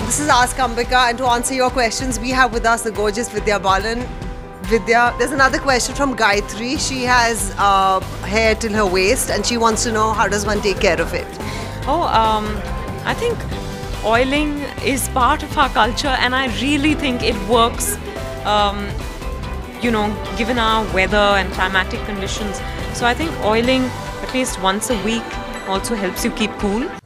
This is Ask Ambika, and to answer your questions, we have with us the gorgeous Vidya Balan. Vidya, there's another question from Gayatri. She has hair till her waist, and she wants to know how does one take care of it? I think oiling is part of our culture, and I really think it works. You know, given our weather and climatic conditions, so I think oiling at least once a week also helps you keep cool.